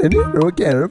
Any road can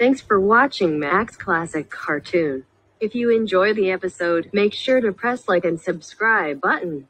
Thanks for watching Max Classic Cartoon. If you enjoy the episode, make sure to press like and subscribe button.